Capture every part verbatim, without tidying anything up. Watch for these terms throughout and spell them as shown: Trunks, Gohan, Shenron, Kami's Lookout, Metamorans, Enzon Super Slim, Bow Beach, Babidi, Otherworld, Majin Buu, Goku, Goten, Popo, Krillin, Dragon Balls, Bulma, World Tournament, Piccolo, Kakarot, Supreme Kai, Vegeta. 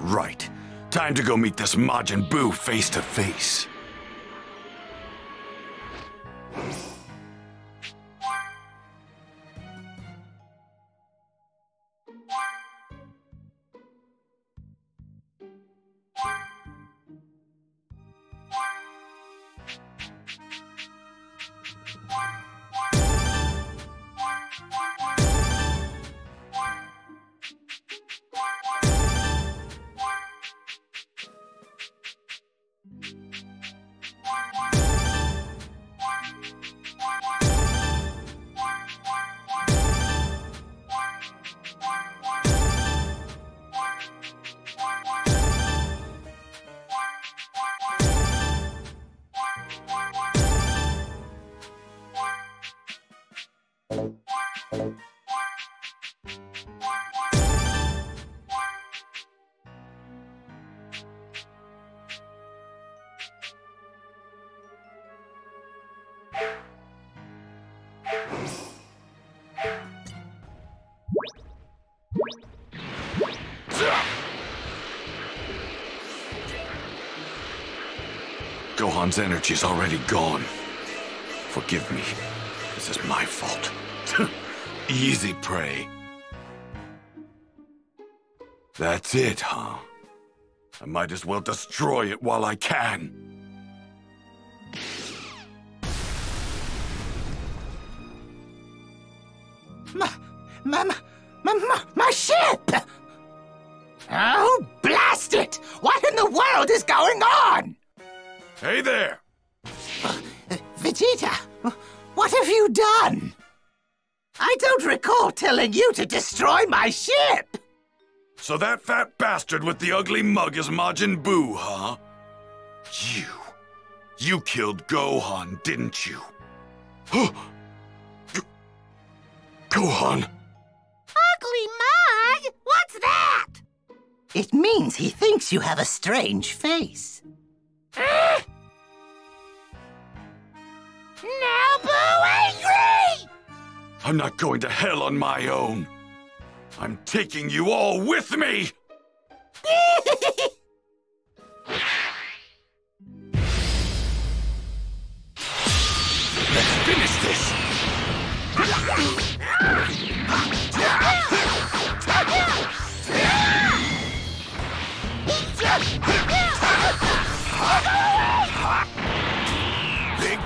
Right. Time to go meet this Majin Buu face to face. Gohan's energy's already gone. Forgive me. This is my fault. Easy prey. That's it, huh? I might as well destroy it while I can. My, my, my, my, my ship! Oh, blast it! What in the world is going on? Hey there! Uh, Vegeta, what have you done? I don't recall telling you to destroy my ship! So that fat bastard with the ugly mug is Majin Buu, huh? You... you killed Gohan, didn't you? Gohan! Ugly mug? What's that? It means he thinks you have a strange face. Uh, now Boo angry! I'm not going to hell on my own. I'm taking you all with me! Let's finish this! Big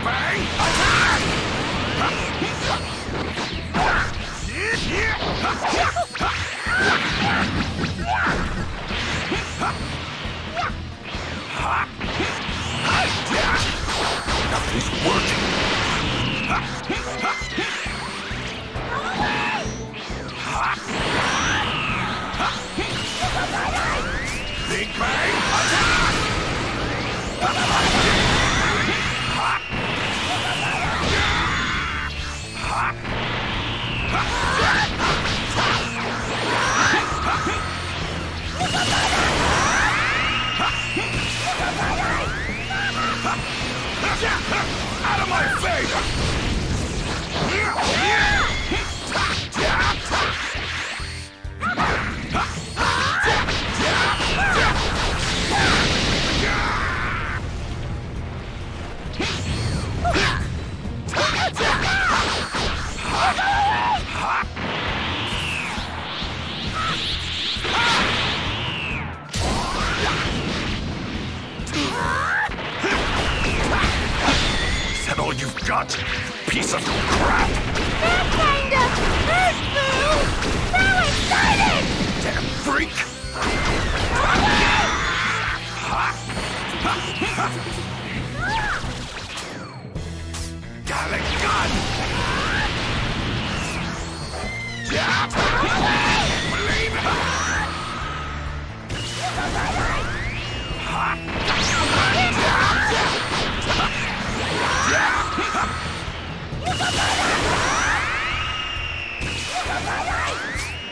bang attack! Nothing's working. Big bang attack! Out of my face! All you've got, you piece of crap! That kind of hurt, Boo! So excited! Damn freak! Got a gun! Believe it!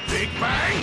Big bang!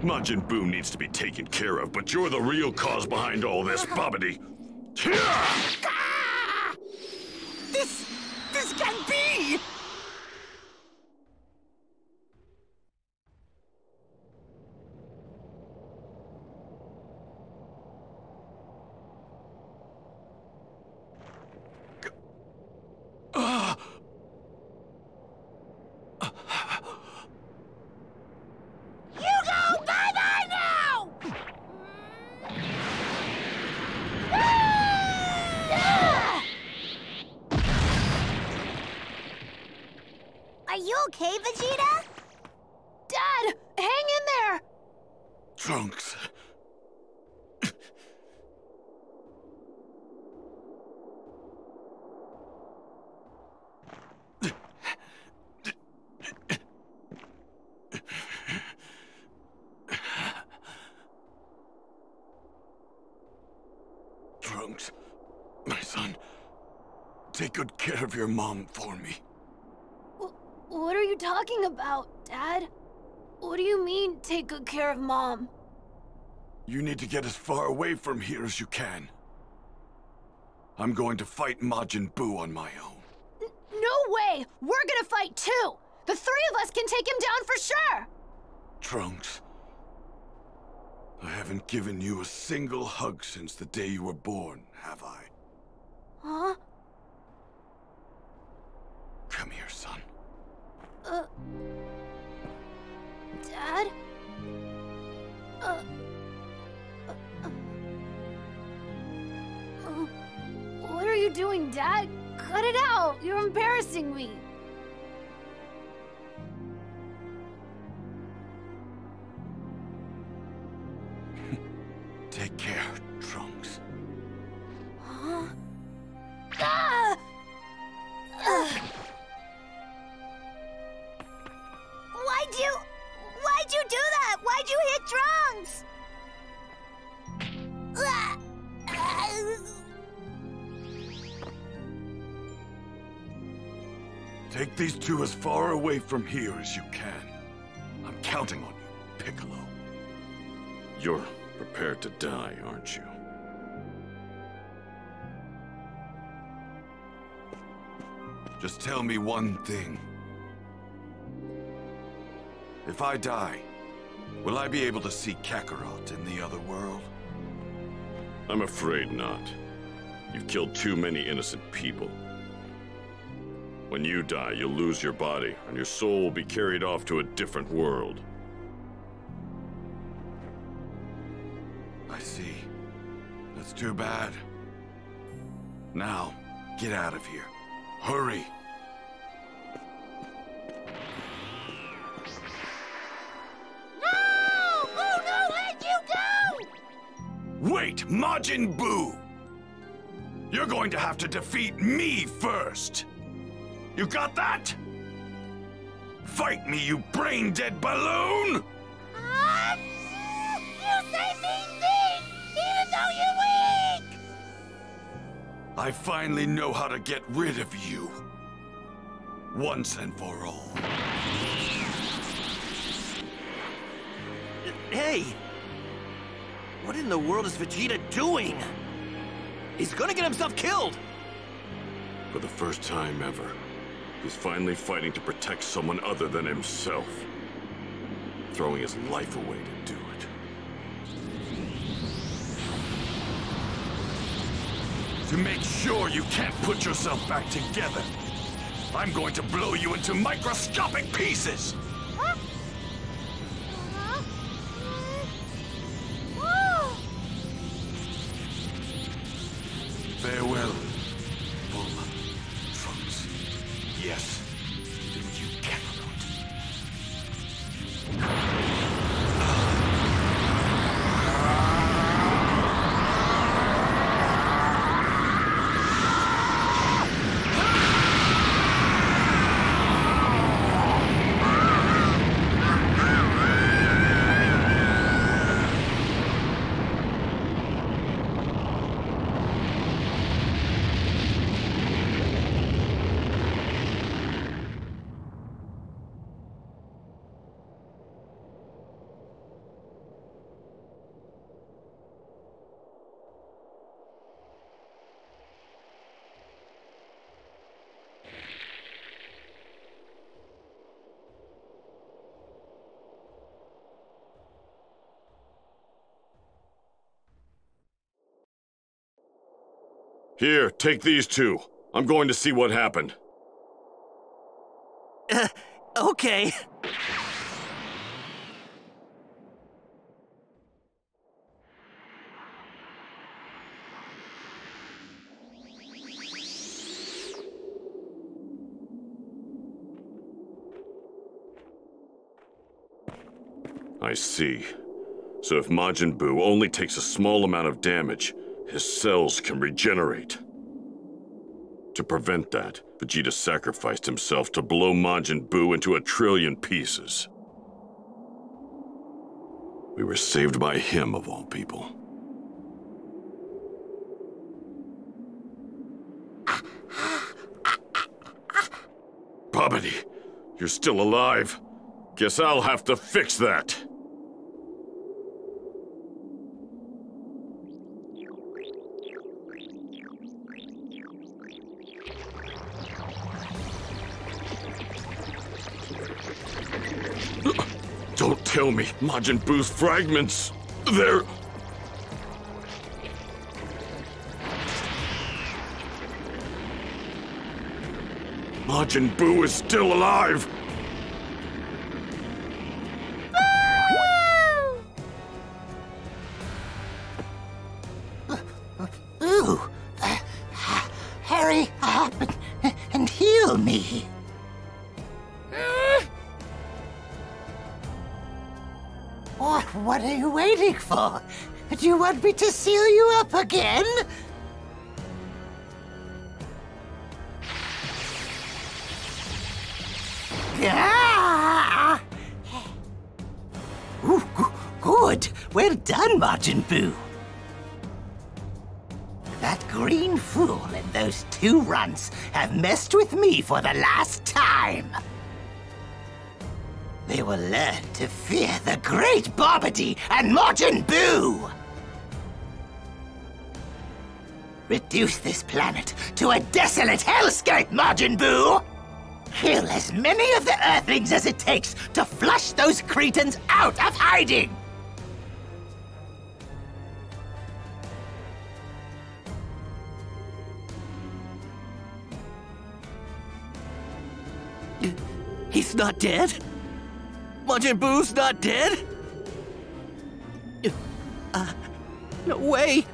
Majin Buu needs to be taken care of, but you're the real cause behind all this, Babidi. Ah! This... this can't be! Are you okay, Vegeta? Dad, hang in there! Trunks. Trunks, my son, take good care of your mom for me. What are you talking about, Dad? What do you mean, take good care of Mom? You need to get as far away from here as you can. I'm going to fight Majin Buu on my own. N no way! We're gonna fight too! The three of us can take him down for sure! Trunks, I haven't given you a single hug since the day you were born, have I? Huh? Come here, son. Uh... Dad? Uh... Uh... Uh... Uh... What are you doing, Dad? Cut it out! You're embarrassing me! Take care, Trunks. Huh? Ah! Uh... Why'd you... Why'd you do that? Why'd you hit Trunks? Take these two as far away from here as you can. I'm counting on you, Piccolo. You're prepared to die, aren't you? Just tell me one thing. If I die, will I be able to see Kakarot in the other world? I'm afraid not. You've killed too many innocent people. When you die, you'll lose your body, and your soul will be carried off to a different world. I see. That's too bad. Now, get out of here. Hurry! Wait, Majin Buu! You're going to have to defeat me first! You got that? Fight me, you brain-dead balloon! Uh, you say mean things, even though you're weak! I finally know how to get rid of you. Once and for all. Hey! What in the world is Vegeta doing? He's gonna get himself killed! For the first time ever, he's finally fighting to protect someone other than himself. Throwing his life away to do it. To make sure you can't put yourself back together, I'm going to blow you into microscopic pieces! Huh? Uh-huh. Mm. Oh. Farewell, Bulma, Trunks. Yes, do you, Kakarot. Here, take these two. I'm going to see what happened. Uh, okay. I see. So if Majin Buu only takes a small amount of damage, his cells can regenerate. To prevent that, Vegeta sacrificed himself to blow Majin Buu into a trillion pieces. We were saved by him, of all people. Babidi, you're still alive. Guess I'll have to fix that. Don't tell me Majin Buu's fragments. They're... Majin Buu is still alive! Buu! Uh, hurry up and, and heal me! What are you waiting for? Do you want me to seal you up again? Ah! Ooh, good. Well done, Majin Buu. That green fool and those two runts have messed with me for the last time. They will learn to fear the great Babidi and Majin Buu! Reduce this planet to a desolate hellscape, Majin Buu! Kill as many of the Earthlings as it takes to flush those Cretans out of hiding! He's not dead? Majin Buu's not dead? Uh, no way!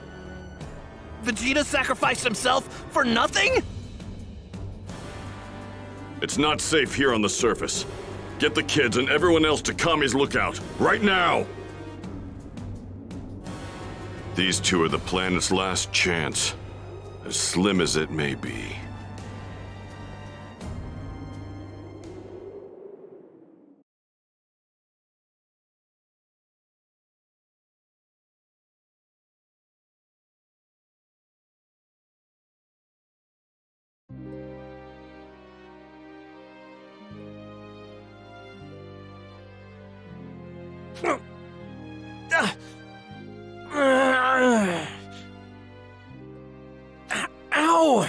Vegeta sacrificed himself for nothing? It's not safe here on the surface. Get the kids and everyone else to Kami's Lookout, right now! These two are the planet's last chance, as slim as it may be. Ow!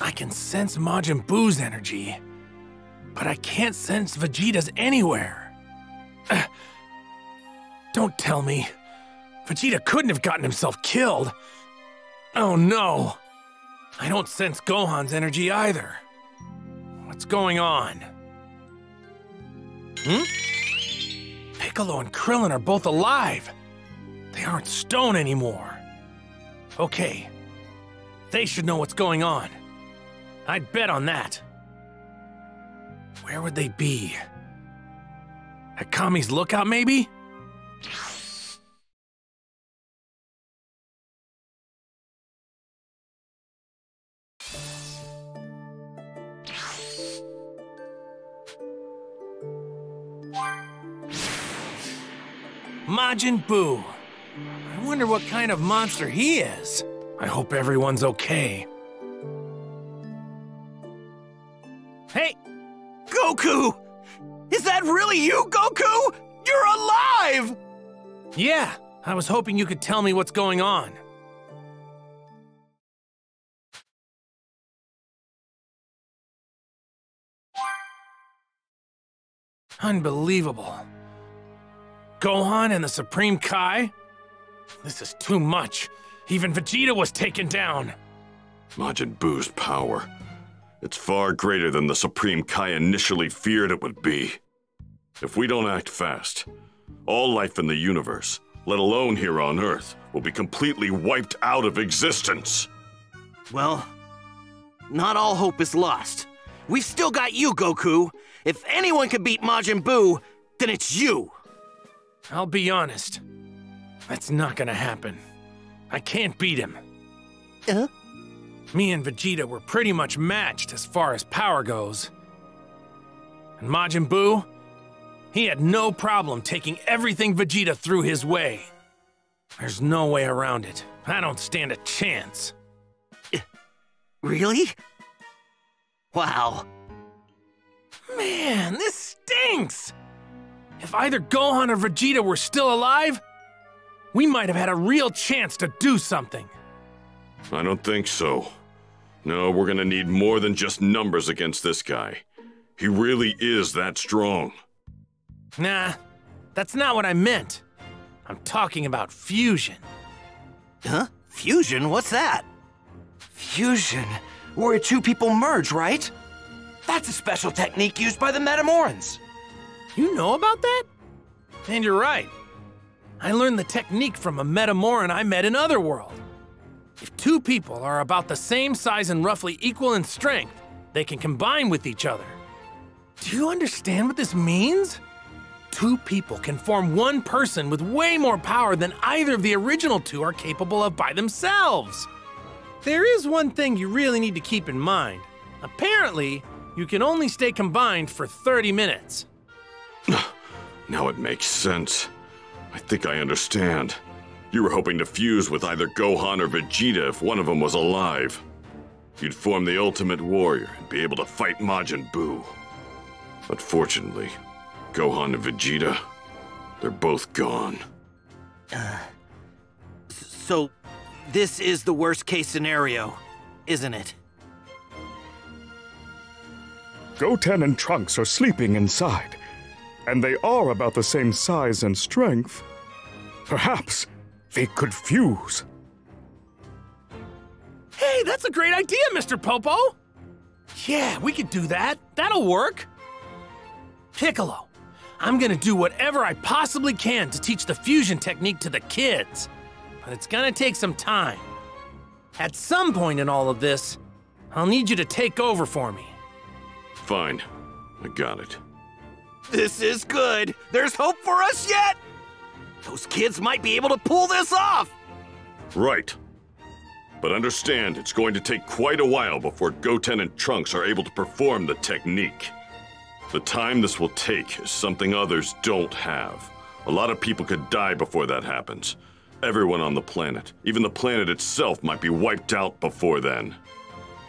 I can sense Majin Buu's energy, but I can't sense Vegeta's anywhere. Don't Don't tell me. Vegeta couldn't have gotten himself killed. Oh no. I don't sense Gohan's energy either. What's going on? Hmm? Piccolo and Krillin are both alive. They aren't stone anymore. Okay. They should know what's going on. I'd bet on that. Where would they be? At Kami's Lookout, maybe? Majin Buu. I wonder what kind of monster he is. I hope everyone's okay. Hey! Goku! Is that really you, Goku? You're alive! Yeah, I was hoping you could tell me what's going on. Unbelievable. Gohan and the Supreme Kai? This is too much. Even Vegeta was taken down. Majin Buu's power. It's far greater than the Supreme Kai initially feared it would be. If we don't act fast, all life in the universe, let alone here on Earth, will be completely wiped out of existence. Well, not all hope is lost. We've still got you, Goku. If anyone could beat Majin Buu, then it's you. I'll be honest. That's not gonna happen. I can't beat him. Uh-huh. Me and Vegeta were pretty much matched as far as power goes. And Majin Buu, he had no problem taking everything Vegeta threw his way. There's no way around it. I don't stand a chance. Really? Wow. Man, this stinks! If either Gohan or Vegeta were still alive, we might have had a real chance to do something. I don't think so. No, we're gonna need more than just numbers against this guy. He really is that strong. Nah, that's not what I meant. I'm talking about fusion. Huh? Fusion? What's that? Fusion, where two people merge, right? That's a special technique used by the Metamorans. You know about that? And you're right. I learned the technique from a Metamoran I met in Otherworld. If two people are about the same size and roughly equal in strength, they can combine with each other. Do you understand what this means? Two people can form one person with way more power than either of the original two are capable of by themselves. There is one thing you really need to keep in mind. Apparently, you can only stay combined for thirty minutes. Now it makes sense. I think I understand. You were hoping to fuse with either Gohan or Vegeta if one of them was alive. You'd form the ultimate warrior and be able to fight Majin Buu. Unfortunately, Gohan and Vegeta, they're both gone. Uh, so, this is the worst case scenario, isn't it? Goten and Trunks are sleeping inside, and they are about the same size and strength. Perhaps they could fuse. Hey, that's a great idea, Mister Popo! Yeah, we could do that. That'll work. Piccolo, I'm gonna do whatever I possibly can to teach the fusion technique to the kids. But it's gonna take some time. At some point in all of this, I'll need you to take over for me. Fine. I got it. This is good. There's hope for us yet! Those kids might be able to pull this off! Right. But understand, it's going to take quite a while before Goten and Trunks are able to perform the technique. The time this will take is something others don't have. A lot of people could die before that happens. Everyone on the planet, even the planet itself, might be wiped out before then.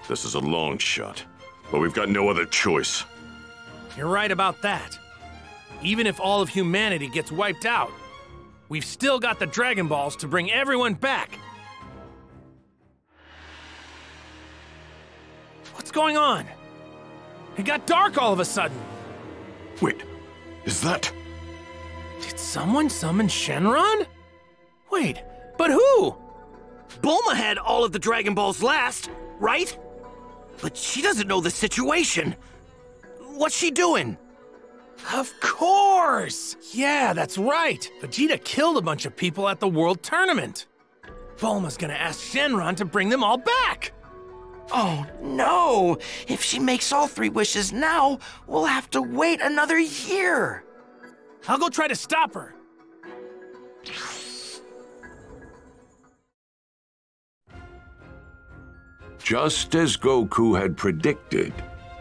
This is a long shot, but we've got no other choice. You're right about that. Even if all of humanity gets wiped out, we've still got the Dragon Balls to bring everyone back! What's going on? It got dark all of a sudden! Wait, is that... Did someone summon Shenron? Wait, but who? Bulma had all of the Dragon Balls last, right? But she doesn't know the situation. What's she doing? Of course! Yeah, that's right. Vegeta killed a bunch of people at the World Tournament. Bulma's gonna ask Shenron to bring them all back. Oh no! If she makes all three wishes now, we'll have to wait another year. I'll go try to stop her. Just as Goku had predicted,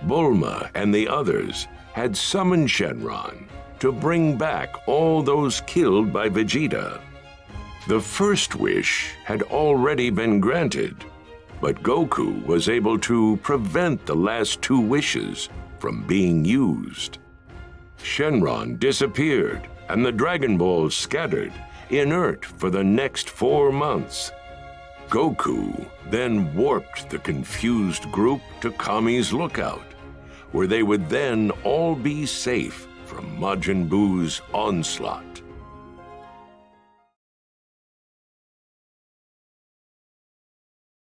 Bulma and the others had summoned Shenron to bring back all those killed by Vegeta. The first wish had already been granted, but Goku was able to prevent the last two wishes from being used. Shenron disappeared and the Dragon Balls scattered, inert for the next four months. Goku then warped the confused group to Kami's Lookout, where they would then all be safe from Majin Buu's onslaught.